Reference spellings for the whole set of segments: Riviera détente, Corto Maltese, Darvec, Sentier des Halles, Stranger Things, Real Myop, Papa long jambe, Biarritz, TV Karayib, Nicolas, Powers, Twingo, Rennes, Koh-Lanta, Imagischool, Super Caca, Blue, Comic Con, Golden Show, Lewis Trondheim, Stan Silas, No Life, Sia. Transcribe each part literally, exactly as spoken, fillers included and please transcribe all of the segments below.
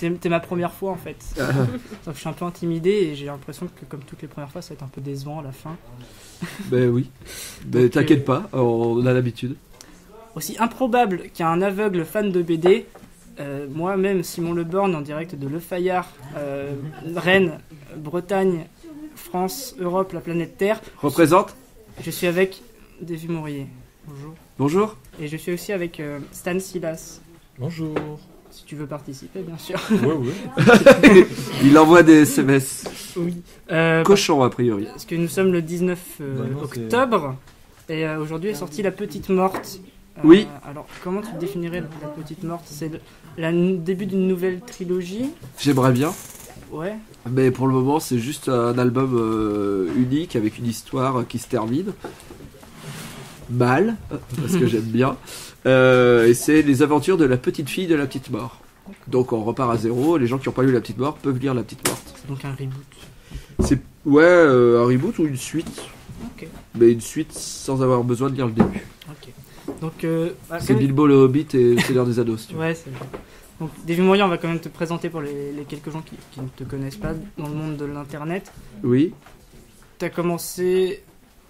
C'était ma première fois en fait. Sauf que je suis un peu intimidé et j'ai l'impression que comme toutes les premières fois, ça va être un peu décevant à la fin. Ben oui. Ben t'inquiète pas, on a l'habitude. Aussi improbable qu'un aveugle fan de B D, euh, moi-même Simon Le Borgne en direct de Le Fayard, euh, Rennes, Bretagne, France, Europe, la planète Terre. Représente. Je suis avec Davy Mourier. Bonjour. Bonjour. Et je suis aussi avec euh, Stan Silas. Bonjour. Si tu veux participer, bien sûr. Ouais, ouais. Il envoie des S M S. Oui. Euh, Cochon, a priori. Parce que nous sommes le dix-neuf euh, non, non, octobre, et euh, aujourd'hui est sortie La Petite Mort. Euh, oui. Alors, comment tu définirais La Petite Mort? C'est le début d'une nouvelle trilogie. J'aimerais bien. Ouais. Mais pour le moment, c'est juste un album euh, unique, avec une histoire euh, qui se termine. Mal, parce que j'aime bien. Euh, et c'est les aventures de la petite fille de La Petite Mort. Donc on repart à zéro. Les gens qui n'ont pas lu La Petite Mort peuvent lire La Petite Morte. C'est donc un reboot. C'est ouais, euh, un reboot ou une suite. Okay. Mais une suite sans avoir besoin de lire le début. Okay. Donc euh, bah, c'est Bilbo le Hobbit et le Seigneur des Anneaux. Ouais, c'est vrai. Donc Davy Mourier, on va quand même te présenter pour les, les quelques gens qui, qui ne te connaissent pas dans le monde de l'internet. Oui. T'as commencé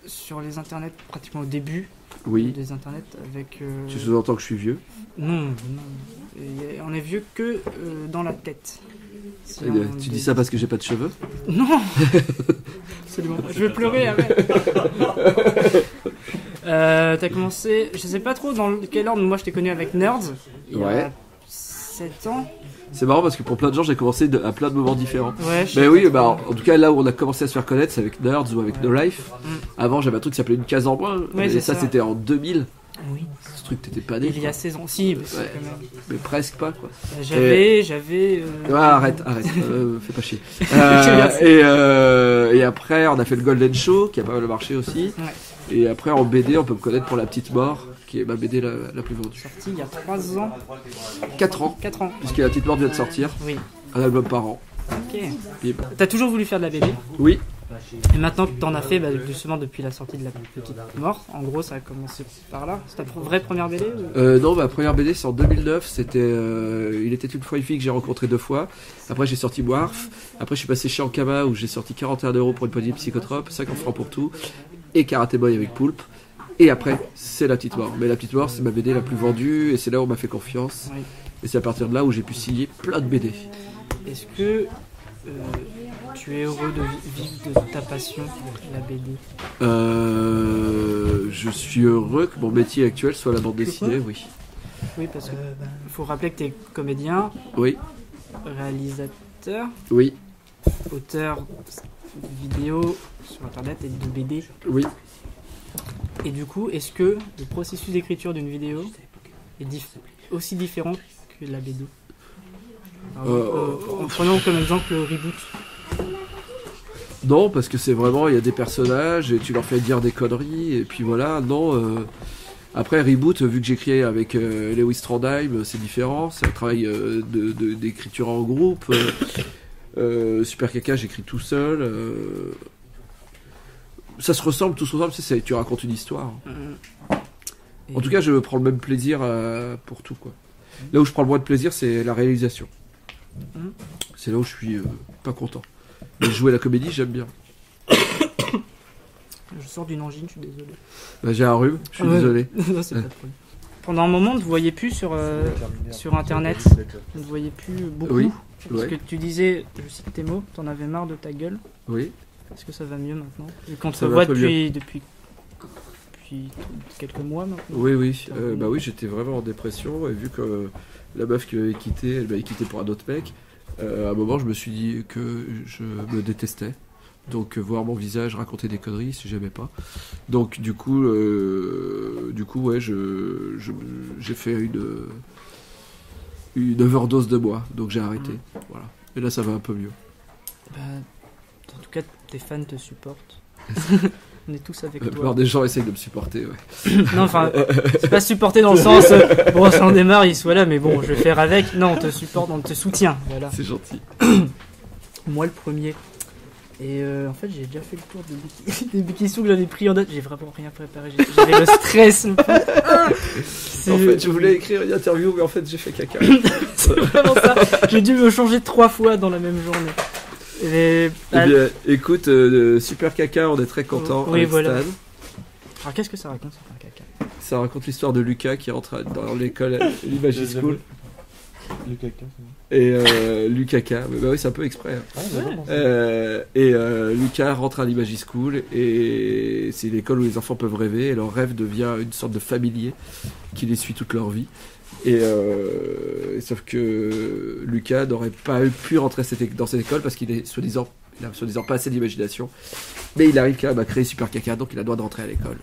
sur les internets pratiquement au début. Oui. Des internets avec. Euh... Tu sous-entends que je suis vieux? Non, non. Et on est vieux que euh, dans la tête. Si on... Tu dis ça parce que j'ai pas de cheveux? Non. Absolument. Je vais pleurer. euh, T'as commencé, je sais pas trop dans quel ordre. Moi, je t'ai connu avec Nerds. Il ouais. Y a sept ans. C'est marrant parce que pour plein de gens, j'ai commencé de, à plein de moments différents. Ouais, mais oui, bah, en, en tout cas, là où on a commencé à se faire connaître, c'est avec Nerds ou avec ouais. No Life. Mm. Avant, j'avais un truc qui s'appelait Une case en bois. Ouais, et ça, ça. c'était en deux mille. Oui. Ce truc, t'étais pas né. Il y a seize ans. Si, mais, ouais. quand même... mais presque pas, quoi. J'avais. Et... j'avais. Euh... Ah, arrête, arrête. euh, fais pas chier. Euh, et, euh, et après, on a fait le Golden Show qui a pas mal marché aussi. Ouais. Et après, en B D, on peut me connaître pour La Petite Mort, qui est ma B D la, la plus vendue. Sortie il y a trois ans. quatre ans. quatre ans. Puisque La Petite Mort vient de sortir. Oui. Un album par an. Ok. T'as toujours voulu faire de la B D? Oui. Et maintenant que t'en as fait, bah, justement depuis la sortie de La Petite Mort, en gros ça a commencé par là. C'est ta vraie première B D ou... euh, Non, ma première B D c'est en deux mille neuf, c'était euh, Il était une fois une fille que j'ai rencontrée deux fois. Après j'ai sorti Warf, après je suis passé chez Ankama où j'ai sorti quarante et un euros pour une poignée psychotrope, cinquante francs pour tout, et Karaté Boy avec Poulpe. Et après, c'est La Petite Mort. Mais La Petite Mort, c'est ma B D la plus vendue, et c'est là où on m'a fait confiance. Oui. Et c'est à partir de là où j'ai pu signer plein de B D. Est-ce que euh, tu es heureux de vivre de ta passion, la B D? euh, Je suis heureux que mon métier actuel soit la bande dessinée, oui. Oui, parce qu'il faut rappeler que tu es comédien, oui. Réalisateur, oui. Auteur vidéo sur Internet et de B D. Oui. Et du coup, est-ce que le processus d'écriture d'une vidéo est diff- aussi différent que la B D? Alors, euh, euh, prenons comme exemple le Reboot. Non, parce que c'est vraiment, il y a des personnages et tu leur fais dire des conneries et puis voilà. Non, euh, après Reboot, vu que j'écrivais avec euh, Lewis Trondheim, c'est différent, c'est un travail euh, de, de, d'écriture en groupe. Euh, euh, Super Caca, j'écris tout seul. Euh, Ça se ressemble, tout se ressemble, c'est, c'est, tu racontes une histoire. Et en tout cas, je prends le même plaisir euh, pour tout, quoi. Là où je prends le moins de plaisir, c'est la réalisation. Mm. C'est là où je suis euh, pas content. Mais jouer la comédie, j'aime bien. Je sors d'une angine, je suis désolé. Bah, j'ai un rhume, je suis ah ouais. désolé. Non, c'est ouais. pas de problème. Pendant un moment, on ne te voyait plus sur, euh, sur Internet. On ne te voyait plus beaucoup. Oui. Parce ouais. que tu disais, je cite tes mots, t'en avais marre de ta gueule. Oui. Est-ce que ça va mieux maintenant? Et qu'on te voit depuis, depuis, depuis quelques mois maintenant. Oui, oui. Euh, bah oui, j'étais vraiment en dépression. Et vu que euh, la meuf qui m'avait quitté, elle m'avait quitté pour un autre mec, euh, à un moment, je me suis dit que je me détestais. Donc, euh, voir mon visage raconter des conneries, si j'aimais pas. Donc, du coup, euh, du coup ouais, je, je, j'ai fait une, une overdose de moi. Donc, j'ai arrêté. Mmh. Voilà. Et là, ça va un peu mieux. Bah, en tout cas, tes fans te supportent. On est tous avec toi. La plupart des gens essayent de me supporter, ouais. Non, enfin, c'est pas supporter dans le sens, euh, bon, ça en démarre, il soit là, mais bon, je vais faire avec. Non, on te supporte, on te soutient, voilà. C'est gentil. Moi, le premier. Et euh, en fait, j'ai déjà fait le tour des, des questions que j'avais pris en date. J'ai vraiment rien préparé. J'avais le stress. En fait, je voulais écrire une interview, mais en fait, j'ai fait caca. C'est vraiment ça. J'ai dû me changer trois fois dans la même journée. Et... Eh bien, écoute, euh, Super Caca, on est très content. Oui, voilà. Stan. Alors, qu'est-ce que ça raconte, Super Caca ? Ça raconte l'histoire de Lucas qui rentre dans l'école Imagischool. Lucas K, et euh, Lucas K, mais bah oui, c'est un peu exprès. Hein. Ah, ouais. euh, et euh, Lucas rentre à l'Imagischool et c'est l'école où les enfants peuvent rêver et leur rêve devient une sorte de familier qui les suit toute leur vie. Et euh, sauf que Lucas n'aurait pas pu rentrer cette, dans cette école parce qu'il est soi-disant, il a soi-disant pas assez d'imagination, mais il arrive quand même à créer Super Caca, donc il a le droit de rentrer à l'école.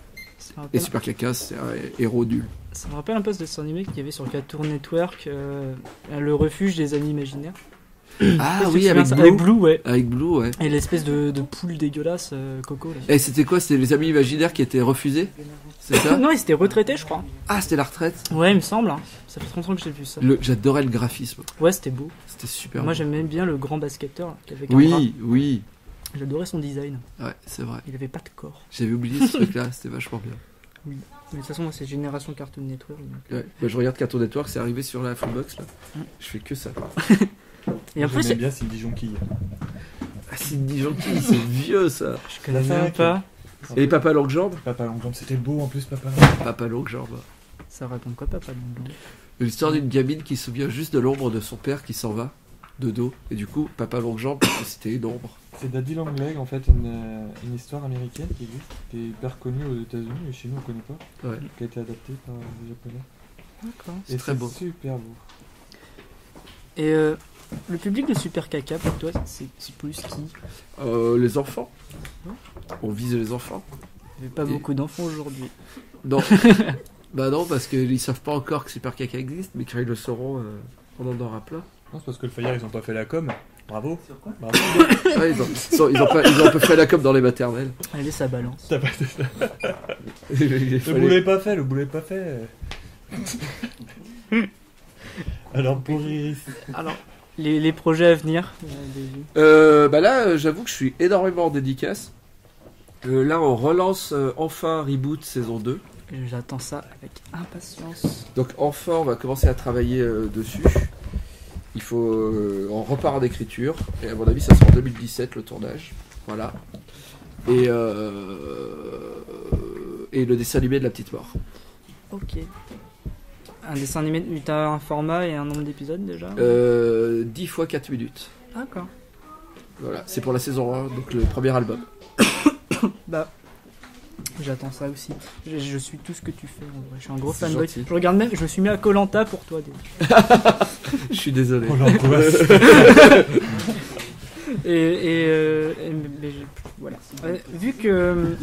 Et Super Caca, c'est un héros nul. Ça me rappelle un peu de dessin animé qu'il y avait sur Cartoon Network, euh, Le Refuge des Amis Imaginaires. Ah oui, avec Blue. avec Blue, ouais. Avec Blue, ouais. Et l'espèce de, de poule dégueulasse, euh, Coco. Là. Et c'était quoi? C'était les Amis Imaginaires qui étaient refusés? C'est ça? Non, ils étaient retraités, je crois. Ah, c'était la retraite? Ouais, il me semble. Hein. Ça fait trente ans que j'ai vu ça. Le... J'adorais le graphisme. Ouais, c'était beau. C'était super. Moi, j'aimais bien le grand basketteur là, qui avait un bras. Oui, oui. J'adorais son design. Ouais, c'est vrai. Il avait pas de corps. J'avais oublié ce truc-là, c'était vachement bien. Oui. Mais de toute façon, moi, c'est Génération Cartoon Network. Donc... Ouais. Bah, je regarde Cartoon Network, c'est arrivé sur la Freebox, là. Mm. Je fais que ça. Et après, c'est bien, c'est Djonquille. Ah, c'est Djonquille, c'est vieux, ça. Je connais même pas. Et les Papa long jambe. Papa long jambe, c'était beau en plus, Papa long jambe. Papa long jambe. Ça raconte quoi, Papa long jambe? L'histoire d'une gamine qui se souvient juste de l'ombre de son père qui s'en va de dos. Et du coup, Papa long jambe, c'était une ombre. C'est Daddy Longleg, en fait, une, une histoire américaine qui existe, qui est hyper connue aux États-Unis, mais chez nous on connaît pas, ouais. Qui a été adaptée par les Japonais. D'accord. C'est très beau. Super beau. Et euh, le public de Super Caca, pour toi, c'est plus qui? euh, Les enfants. Hein? On vise les enfants. Il n'y avait pas Et... beaucoup d'enfants aujourd'hui. Non. Bah non, parce qu'ils ne savent pas encore que Super Caca existe, mais quand ils le sauront, euh, on en aura plein. Non, c'est parce que le Fayard, ils n'ont pas fait la com'. Bravo. Sur quoi? Bravo. Ouais, ils, ont, ils, ont pas, ils ont un peu fait la com' dans les maternelles. Allez, ça balance. T'as pas fait ça. Le boulet pas fait, le boulet pas fait. Alors, pour Iris. Alors, les, les projets à venir euh, Bah là, j'avoue que je suis énormément en dédicace. Euh, là, on relance euh, enfin Reboot saison deux. J'attends ça avec impatience. Donc, enfin, on va commencer à travailler euh, dessus. Il faut euh, on repart en écriture et à mon avis ça sera en deux mille dix-sept le tournage, voilà. Et euh, et le dessin animé de La Petite Mort. Ok. Un dessin animé, tu as un format et un nombre d'épisodes déjà? euh, dix fois quatre minutes. D'accord. Voilà, c'est pour la saison un, donc le premier album. Bah. J'attends ça aussi. Je, je suis tout ce que tu fais en vrai. Je suis un gros fanboy. Je regarde même, je me suis mis à Koh-Lanta pour toi. Je suis désolé. Oh, et, et, euh, et mais je, voilà. Euh, vu que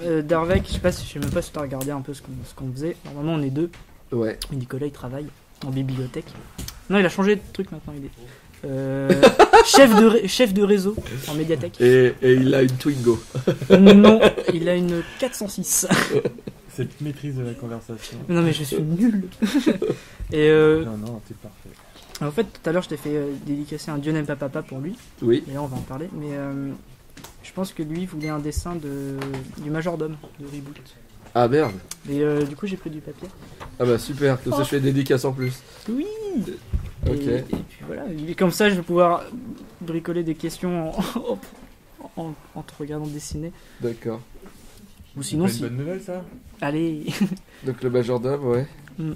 euh, Darvec, je sais pas si je sais même pas si tu as regardé un peu ce qu'on ce qu'on faisait. Normalement on est deux. Ouais. Et Nicolas il travaille en bibliothèque. Non, il a changé de truc maintenant. Il est Euh, chef, de chef de réseau en médiathèque. Et, et il a une Twingo. Non, il a une quatre cent six. Cette maîtrise de la conversation. Non mais je suis nul. Et euh, non, non, t'es parfait. En fait, tout à l'heure, je t'ai fait euh, dédicacer un Dieu n'aime pas papa pour lui. Oui. Et là, on va en parler. Mais euh, je pense que lui voulait un dessin de, du majordome de Reboot. Ah merde. Et euh, du coup, j'ai pris du papier. Ah bah super, comme oh. ça, je fais une dédicace en plus. Oui. Et, okay. Et puis voilà, et comme ça je vais pouvoir bricoler des questions en, en, en, en te regardant dessiner. D'accord. Ou sinon c'est si... une bonne nouvelle ça. Allez. Donc le majordome, ouais. Mm.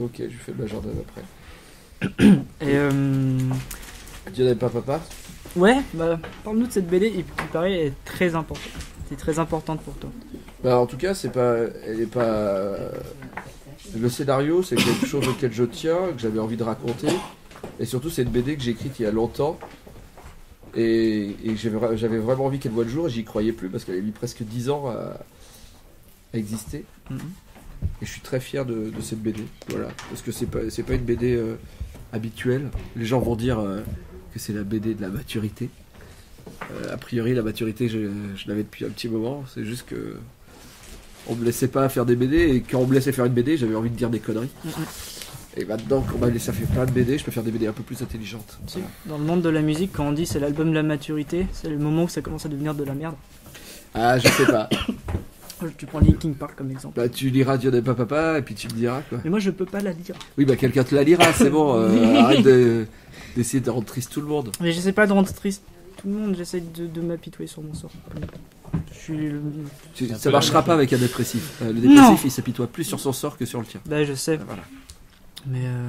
Ok, je fais le majordome après. Et euh... Dieu n'aime pas papa. Ouais, bah parle-nous de cette B D et puis pareil, elle est très importante. C'est très importante pour toi. Bah en tout cas, c'est pas, elle est pas. Le scénario, c'est quelque chose auquel je tiens, que j'avais envie de raconter. Et surtout, c'est une B D que j'ai écrite il y a longtemps. Et, et j'avais vraiment envie qu'elle voie le jour et j'y croyais plus parce qu'elle a mis presque dix ans à, à exister. Mm-hmm. Et je suis très fier de, de cette B D. Voilà. Parce que c'est pas, c'est pas une B D euh, habituelle. Les gens vont dire euh, que c'est la B D de la maturité. Euh, a priori, la maturité, je, je l'avais depuis un petit moment. C'est juste que... on me laissait pas faire des B D et quand on me laissait faire une B D, j'avais envie de dire des conneries. Et maintenant, bah, ça fait plein de B D, je peux faire des B D un peu plus intelligentes. Voilà. Dans le monde de la musique, quand on dit c'est l'album de la maturité, c'est le moment où ça commence à devenir de la merde. Ah, je sais pas. Tu prends Linkin Park comme exemple. Bah, tu liras Dieu n'aime pas papa et puis tu me diras quoi. Mais moi je peux pas la lire. Oui, bah quelqu'un te la lira, c'est bon. Euh, arrête de, d'essayer de rendre triste tout le monde. Mais j'essaie pas de rendre triste tout le monde, j'essaie de, de m'apitoyer sur mon sort. Je suis le... tu, ça marchera pas avec un dépressif. Euh, le dépressif non. Il s'apitoie plus sur son sort que sur le tien. Bah, je sais. Voilà. Mais, euh...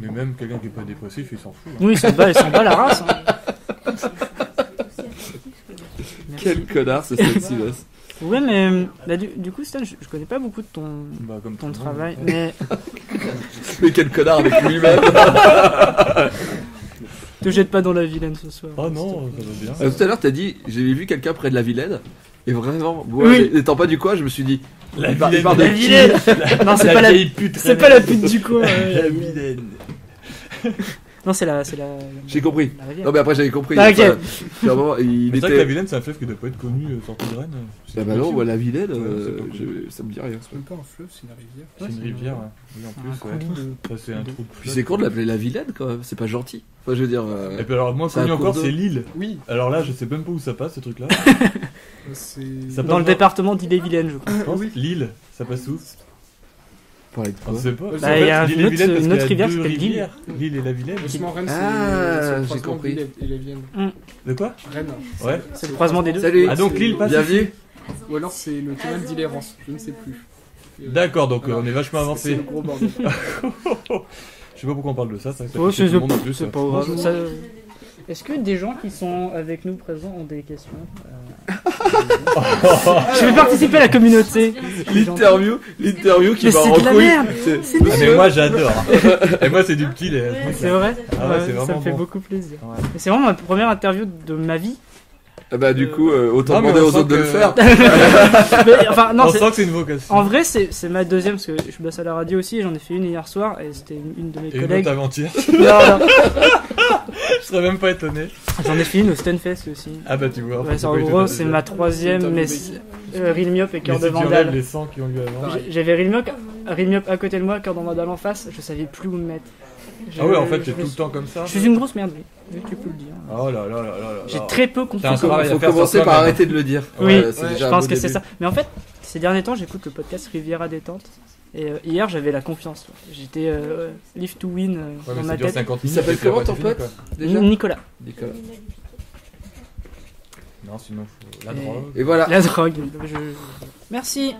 mais même quelqu'un qui est pas dépressif, il s'en fout. Hein. Oui, il s'en bat, il s'en bat la race. Hein. Quel connard ce Stan Silas. Ouais, mais bah, du, du coup, Stan, je, je connais pas beaucoup de ton, bah, comme ton travail. Monde, mais... mais quel connard avec lui-même. Te jette pas dans la Vilaine ce soir. Ah non, ça va bien. Euh, tout à l'heure, t'as dit j'avais vu quelqu'un près de la Vilaine. Et vraiment, moi, oui. N'étant pas du coin, je me suis dit. La Vilaine. La Vilaine. Non, c'est pas la pute. C'est pas la pute du coin. La Vilaine. Non, c'est la, c'est la. J'ai compris. La non, mais après j'avais compris. Ah, ok. C'est était... vrai que la Vilaine, c'est un fleuve qui ne doit pas être connu euh, sorti de Rennes. Ah bah non, bah, la Vilaine, euh, ouais, je... ça me dit rien. C'est même pas un fleuve, c'est une rivière. C'est ouais, une rivière. Hein. Oui, en plus, ouais. De... ça c'est un trou. Puis c'est con de l'appeler la Vilaine, quand même. C'est pas gentil. Enfin, je veux dire. Euh... Et puis alors, moi, connu encore, c'est Lille. Oui. Alors là, je sais même pas où ça passe, ce truc-là. C'est dans le département d'Ille-et-Vilaine, je crois. Lille, ça passe où? On sait pas. Il bah, y a une autre, une autre rivière qui s'appelle Lille. Lille et la Vilaine. Ah, j'ai compris. Lille et la Vilaine. Mm. De quoi? Rennes. Ouais. C'est le croisement des deux. Salut. Ah donc Lille passe. Bienvenue. Ou alors c'est le canal d'Ille-et-Rance. Je ne sais plus. D'accord, donc ah, euh, on est vachement avancé. C'est le gros bordel. Je sais pas pourquoi on parle de ça. Ça oh, c'est le monde en plus. C'est pas grave. Est-ce que des gens qui sont avec nous présents ont des questions? euh... Je vais participer à la communauté. L'interview, l'interview qui va en couille. Mais c'est de la merde. C'est ah mais moi j'adore. Et moi c'est du petit. Les... C'est vrai. Ah ouais, ouais, c'est ça me fait bon. Beaucoup plaisir. Ouais. C'est vraiment ma première interview de ma vie. Bah euh... du coup euh, autant demander aux autres que... de le faire. Mais, enfin, non, on sent que c'est une vocation. En vrai c'est, c'est ma deuxième parce que je bosse à la radio aussi et j'en ai fait une hier soir et c'était une, une de mes et collègues. Une autre aventure. Non, non. Je serais même pas étonné. J'en ai fini au Stunfest aussi. Ah bah tu vois. En, ouais, en gros c'est ma troisième, mais euh, Real Myop et Cœur de Vandal. Les cent qui ont lieu avant. J'avais Real Myop, Real Myop à côté de moi, Cœur de Vandal en face, je savais plus où me mettre. Je, ah ouais en fait t'es tout le temps comme ça. Je suis une grosse merde, oui, tu peux le dire. Oh là là là là là. J'ai très peu compris. Il faut commencer par arrêter de le dire. Oui, je pense que c'est ça. Mais en fait, ces derniers temps j'écoute le podcast Riviera Détente. Et euh, hier j'avais la confiance. J'étais euh, live to win euh, ouais, dans ma tête. cinquante minutes, il s'appelle comment ton pote déjà? Nicolas. Nicolas. Non sinon faut... la et... drogue. Et voilà. La drogue. Je... Merci.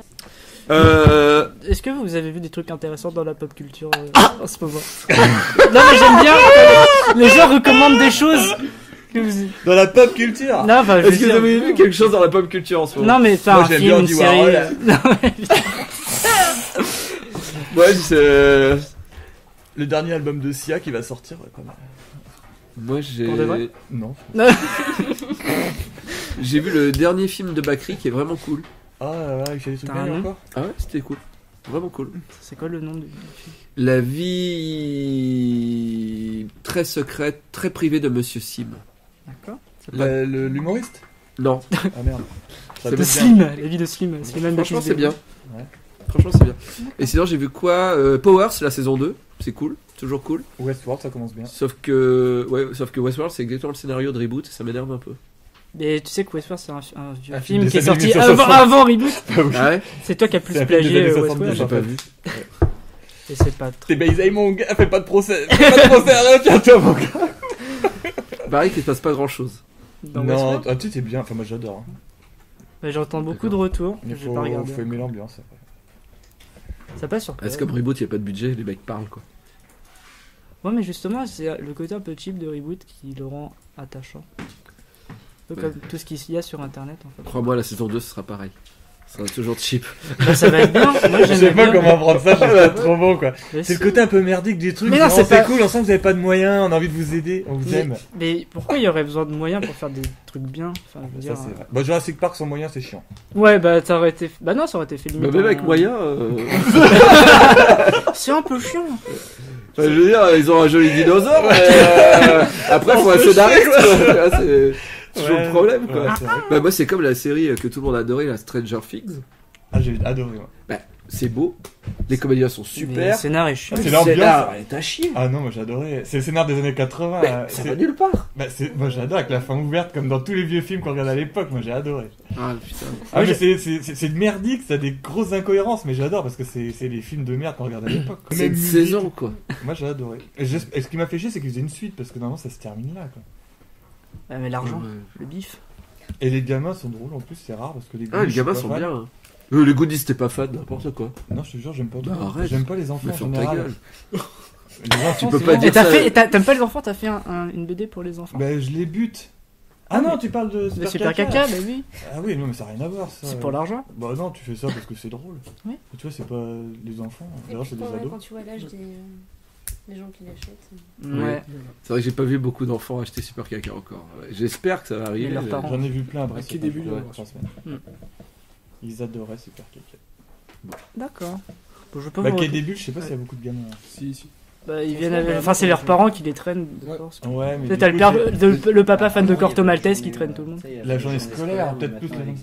Euh... Est-ce que vous avez vu des trucs intéressants dans la pop culture euh, ah en ce moment? Non mais j'aime bien. Les gens recommandent des choses. Dans la pop culture. Non, bah, est-ce que vous avez vu quelque chose dans la pop culture en ce moment? Non mais enfin. Moi j'aime bien Andy Warhol. Non mais. Ouais, c'est le dernier album de Sia qui va sortir, ouais, pas mal. Moi j'ai... Non. J'ai vu le dernier film de Bakri qui est vraiment cool. Ah là là, il y a des trucs bien encore. Ah ouais, c'était cool. Vraiment cool. C'est quoi le nom du film? La vie très secrète, très privée de Monsieur Sim. D'accord. La... Le... L'humoriste? Non. Ah merde. Ça c'est de Slim, la vie de Slim. Slim franchement c'est bien. Ouais. Franchement, c'est bien. Et sinon, j'ai vu quoi euh, Powers, la saison deux. C'est cool. Toujours cool. Westworld, ça commence bien. Sauf que, ouais, sauf que Westworld, c'est exactement le scénario de Reboot. Ça m'énerve un peu. Mais tu sais que Westworld, c'est un, un vieux un film, film qui est sorti avant, avant Reboot. Ah oui. Ah ouais. C'est toi qui as plus plagié euh, Westworld. J'ai pas vu. Ouais. Et c'est pas trop. T'es baisé, mon gars. Fais pas de procès. Fais pas de procès à rien. Tiens-toi, mon gars. Pareil qu'il se passe pas grand-chose. Dans non, ah, tu sais, t'es bien. Enfin, moi, j'adore. Hein. Bah, j'entends beaucoup de retours. Il faut, faut aimer l'ambiance. Ça passe sur quoi? Parce que comme Reboot, il n'y a pas de budget, les mecs parlent quoi. Ouais, mais justement, c'est le côté un peu cheap de Reboot qui le rend attachant. Un peu ouais. Comme tout ce qu'il y a sur internet en fait. Crois-moi, la saison deux, ce sera pareil. Ça sera toujours cheap. Bah, ça va être bien. Moi, je sais pas bien. Comment prendre ça, ça va être trop bon quoi. Mais c'est si. Le côté un peu merdique du truc. Mais non, c'est pas... cool, on sent que vous n'avez pas de moyens, on a envie de vous aider, on vous mais, aime. Mais pourquoi il y aurait besoin de moyens pour faire des trucs bien? Enfin, je veux ça, dire. C'est vrai. Bah, Jurassic Park sans moyens, c'est chiant. Ouais, bah, ça aurait été. Bah, non, ça aurait été fait limite. Bah, même avec euh... moyens. Euh... c'est un peu chiant. Bah, je veux dire, ils ont un joli dinosaure, mais euh... après, faut un scénariste. C'est toujours ouais, le problème quoi. Ouais, bah, moi, c'est comme la série que tout le monde adorait, la Stranger Things. Ah, j'ai adoré. Ouais. Bah, c'est beau, les comédiens sont super. Le scénar est chiant. Ah, le scénar est à chier. Ah non, moi j'adorais. C'est le scénar des années quatre-vingts. Mais ça va nulle part. Bah, moi j'adore avec la fin ouverte, comme dans tous les vieux films qu'on regardait à l'époque. Moi j'ai adoré. Ah putain. Ah, mais c'est merdique, ça a des grosses incohérences, mais j'adore parce que c'est les films de merde qu'on regardait à l'époque. C'est une saison quoi. Moi j'ai adoré. Et, je, et ce qui m'a fait chier, c'est qu'ils faisaient une suite parce que normalement ça se termine là quoi. Ah, mais l'argent, ouais, le bif. Et les gamins sont drôles en plus, c'est rare parce que les gamins. Ah, les gamins sont mal. bien. Euh, les goodies, c'était pas fan, n'importe quoi. Non, je te jure, j'aime pas. Bah, arrête. J'aime pas les enfants. Mais en général. Ta gueule. Les enfants, tu peux pas dire ça. Et t'aimes pas les enfants, t'as fait un, un, une B D pour les enfants. Bah, je les bute. Ah non, tu parles de Super, Super Caca, bah oui. Ah oui, non, mais ça n'a rien à voir ça. C'est pour l'argent. Bah non, tu fais ça parce que c'est drôle. Oui. Et tu vois, c'est pas les enfants. D'ailleurs, c'est des ados. Quand tu vois l'âge des. Les gens qui l'achètent. Ouais. C'est vrai que j'ai pas vu beaucoup d'enfants acheter Super Caca encore. J'espère que ça va arriver. J'en ai vu plein après. Qui début de la semaine. Ils adoraient Super Caca. Bon. D'accord. Bon, je peux bah, qui début, je sais pas s'il y a beaucoup de gamins. Si, si. Bah, ils viennent avec... Enfin, c'est leurs parents qui les traînent. Ouais, ouais mais. T'as le père, de, le papa fan de Corto Maltese qui traîne tout le monde. La journée scolaire, peut-être plus la même.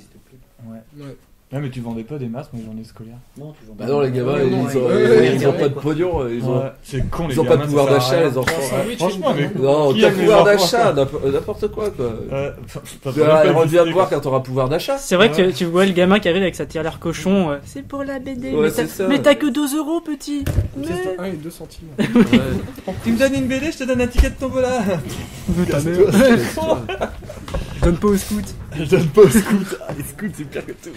Ouais. Ouais. Ouais, mais tu vendais pas des masques, mais j'en ai scolaire. Non, tu vendais. Bah non, les gamins, ils, non, ils, ont, euh, ils, ils ont pas de pognon, ils ont, ouais, con, ils ont pas de pouvoir d'achat, les enfants. Ouais, franchement, mais. Non, t'as pouvoir d'achat, n'importe quoi, quoi. Euh, tu vas revenir te voir quand t'auras pouvoir d'achat. C'est vrai que tu vois le gamin qui arrive avec sa tirelire cochon, euh, c'est pour la B D, ouais, mais t'as que deux euros, petit. C'est un et deux centimes. Tu me donnes une B D, je te donne un ticket de tombola. Je donne pas au scout. Je donne pas au scout. Ah, les scouts, c'est pire que tout.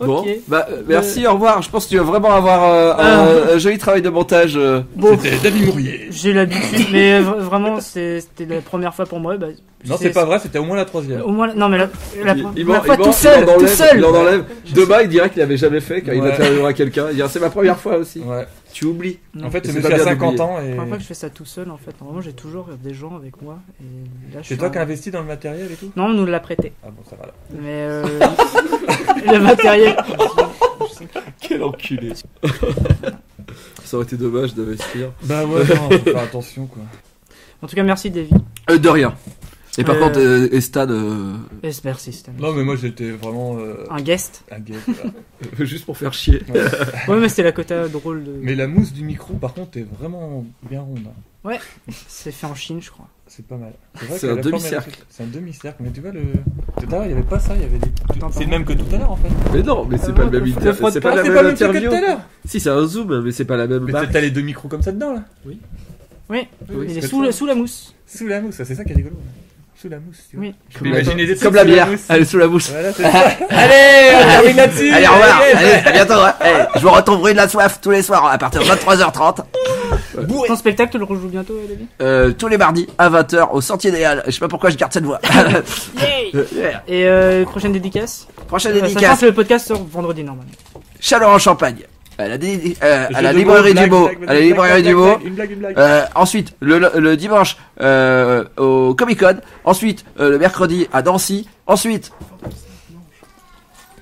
Bon, okay. Bah, merci, euh... au revoir. Je pense que tu vas vraiment avoir euh, euh... Un, un joli travail de montage. Euh... Bon, c'était Davy Mourier. J'ai l'habitude, mais vraiment, c'était la première fois pour moi. Bah, non, c'est pas vrai, c'était au moins la troisième. Au moins, la... non, mais la, la... Il, la il fois il tout seul, tout seul. Il en enlève. Demain, il dirait qu'il l'avait jamais fait quand ouais. il interviewera quelqu'un. Il dira, c'est ma première fois aussi. Ouais. Tu oublies. En fait, c'est à cinquante ans. Et... Enfin, après, je fais ça tout seul, en fait. Normalement, j'ai toujours des gens avec moi. C'est toi qui as investi dans le matériel et tout ? Non, on nous l'a prêté. Ah bon, ça va là. Mais euh... le matériel. Quel enculé. Ça aurait été dommage d'investir. Bah ouais, non, faut faire attention, quoi. En tout cas, merci, Davy. Euh, de rien. Et par euh... contre, euh, et Stan... Euh... Merci Stan. Non mais moi j'étais vraiment... Euh... Un guest. Un guest, voilà. Juste pour faire chier. Ouais, ouais mais c'était la quota drôle de... Mais la mousse du micro par contre est vraiment bien ronde. Hein. Ouais, c'est fait en Chine je crois. C'est pas mal. C'est un demi-cercle. C'est un demi-cercle, mais tu vois le... Tout à l'heure il n'y avait pas ça, il y avait des... C'est le même que tout à l'heure en fait. Mais non, mais c'est pas le même interview. C'est pas la même interview. Si c'est un zoom, mais c'est pas la même marque. Mais t'as les deux micros comme ça dedans là. Oui. Oui, il est sous la mousse. Sous la mousse, c'est ça qui est rigolo. Sous la mousse, tu vois. Oui. Je comme, la, des comme la bière, la elle est sous la mousse. Voilà, allez, on termine là-dessus. Allez, au revoir. Allez, à bientôt. Allez, je vous retrouverai de la soif tous les soirs à partir de vingt-trois heures trente. Ouais. Ton spectacle, tu le rejoues bientôt, David ? euh, Tous les mardis à vingt heures au Sentier des Halles. Je sais pas pourquoi je garde cette voix. Yeah. Et euh, prochaine dédicace. Prochaine euh, dédicace. Ça le podcast sur vendredi normalement. Chaleur en Champagne. À la, dé euh, à la librairie du mot, à la librairie du mot. Euh, ensuite, le, le, le dimanche euh, au Comic Con. Ensuite, euh, le mercredi à Nancy. Ensuite,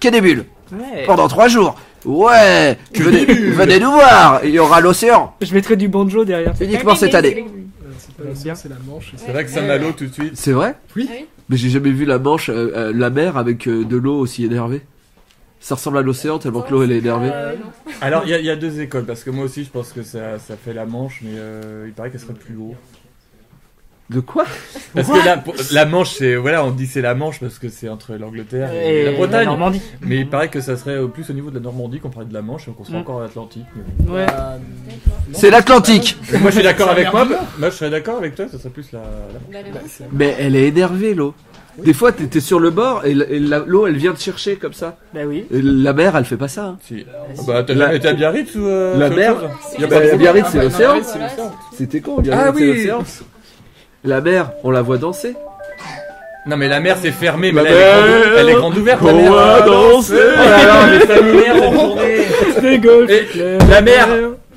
Quai des Bulles. Ouais. Pendant trois jours. Ouais. Venez, venez nous voir. Il y aura l'océan. Je mettrai du banjo derrière. Uniquement cette année. C'est la Manche. C'est vrai que ça m'allot tout de suite. C'est vrai. Oui. Mais j'ai jamais vu la Manche, euh, euh, la mer avec euh, de l'eau aussi énervée. Ça ressemble à l'océan tellement que l'eau elle est énervée. Euh, Alors il y, y a deux écoles parce que moi aussi je pense que ça, ça fait la Manche mais euh, il paraît qu'elle serait plus haut. De quoi? Parce What que la, la Manche c'est voilà on dit c'est la Manche parce que c'est entre l'Angleterre et, et la Bretagne. La Normandie. Mais il paraît que ça serait plus au niveau de la Normandie qu'on parlait de la Manche et qu'on serait mm. encore à l'Atlantique. Mais... Ouais. Euh... C'est l'Atlantique. Moi je suis d'accord avec moi. Moi je serais d'accord avec toi ça serait plus la. la... la mais elle est énervée l'eau. Des fois, t'es sur le bord et l'eau, elle vient te chercher comme ça. Bah oui. Et la mer, elle fait pas ça. Hein. Si. Ah bah, t'as jamais été à Biarritz ou euh, la mer. Chose bah, Biarritz, c'est l'océan. C'était con, Biarritz, ah, oui. c'est l'océan. La mer, on la voit danser. Non mais la mer, c'est fermé, mais la là, mer, elle est grande ouverte. On va danser. Oh là là, mais ça m'énerve. C'est la mer.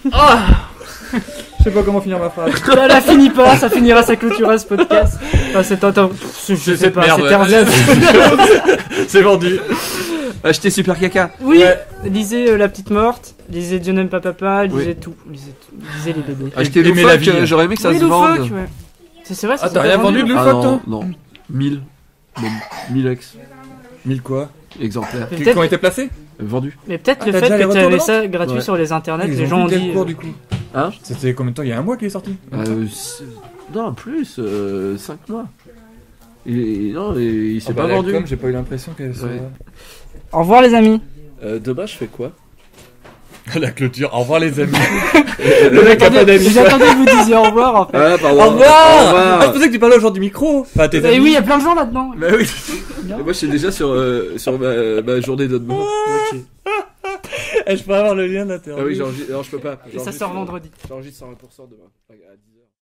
Oh. Je sais pas comment finir ma phrase. Là, la finit pas, ça finira, ça clôturera ce podcast. Enfin, c'est un, je, je sais pas, c'est terminé. C'est vendu. Achetez Super Caca. Oui. Ouais. Lisez euh, La Petite Morte, lisez Dieu n'aime pas papa, lisez oui. tout, lisez tout, lisez les bébés. Achetez Loufoque, euh, j'aurais aimé que ça oui, se vende. Ouais. C'est vrai. Ah, t'as rien vendu de Loufoque, ah, toi? Non. mille, même mille ex. mille quoi? Exemplaires. Qui ont été placés? vendu. Mais peut-être ah, le fait que tu as ça gratuit ouais. sur les internets, ils les gens ont dit. Cours, euh... du coup. Hein? C'était combien de temps? Il y a un mois qu'il est sorti. Euh, non, plus euh, cinq mois. Et, non, et, il s'est oh, pas bah, vendu. Comme j'ai pas eu l'impression qu'elle. Soit... Ouais. Au revoir les amis. Euh, demain je fais quoi? La clôture. Au revoir les amis. Le mec a pas d'amis. J'attendais que vous disiez au revoir en fait. Ah, pardon, au revoir. Au revoir. Ah, je pensais que tu parlais au genre du micro. Enfin, tes amis. Et oui, il y a plein de gens là-dedans. Mais oui. Moi je suis déjà sur euh, sur ma, ma journée d'autre moment. Ok. Je peux avoir le lien là. Ah oui, genre, non, je peux pas. Et ça sort vendredi. J'enregistre cent vingt pour cent demain à dix heures.